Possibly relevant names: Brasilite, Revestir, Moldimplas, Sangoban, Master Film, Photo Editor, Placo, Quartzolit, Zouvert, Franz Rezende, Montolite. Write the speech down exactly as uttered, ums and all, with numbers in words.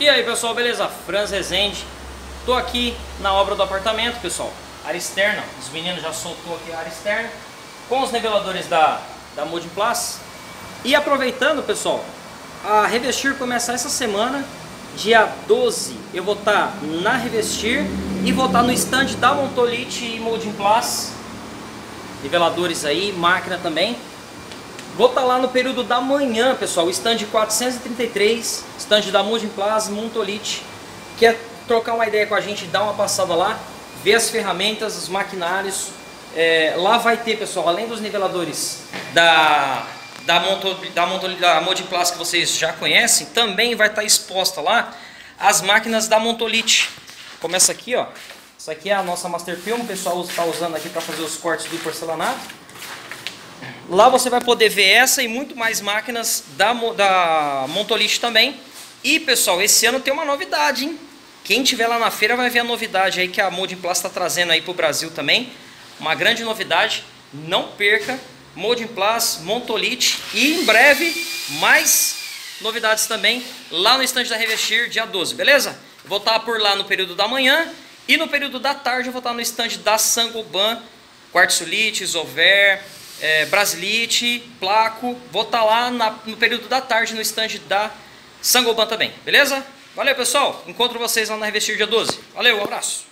E aí pessoal, beleza? Franz Rezende. Tô aqui na obra do apartamento, pessoal. Área externa, os meninos já soltou aqui a área externa com os niveladores da, da Moldimplas. E aproveitando, pessoal, a Revestir começa essa semana, dia doze. Eu vou estar na Revestir e vou estar no stand da Montolite e Moldimplas. Niveladores aí, máquina também. Vou estar lá no período da manhã, pessoal. O stand quatrocentos e trinta e três, stand da Moldimplas, Montolite. Quer trocar uma ideia com a gente, dá uma passada lá, ver as ferramentas, os maquinários. É, lá vai ter, pessoal, além dos niveladores da... Da, Monto, da, Monto, da Moldimplas que vocês já conhecem, também vai estar exposta lá as máquinas da Montolite. Começa aqui, ó. Isso aqui é a nossa Master Film, o pessoal está usando aqui para fazer os cortes do porcelanato. Lá você vai poder ver essa e muito mais máquinas da, da Montolite também. E pessoal, esse ano tem uma novidade, hein? Quem estiver lá na feira vai ver a novidade aí que a Moldimplas está trazendo aí para o Brasil também. Uma grande novidade, não perca. Moldimplas, Montolite e em breve mais novidades também lá no estande da Revestir, dia doze, beleza? Eu vou estar por lá no período da manhã e no período da tarde eu vou estar no estande da Sangoban, Quartzolit, Zouvert, é, Brasilite, Placo. Vou estar lá na, no período da tarde no estande da Sangoban também, beleza? Valeu pessoal, encontro vocês lá na Revestir dia doze. Valeu, um abraço!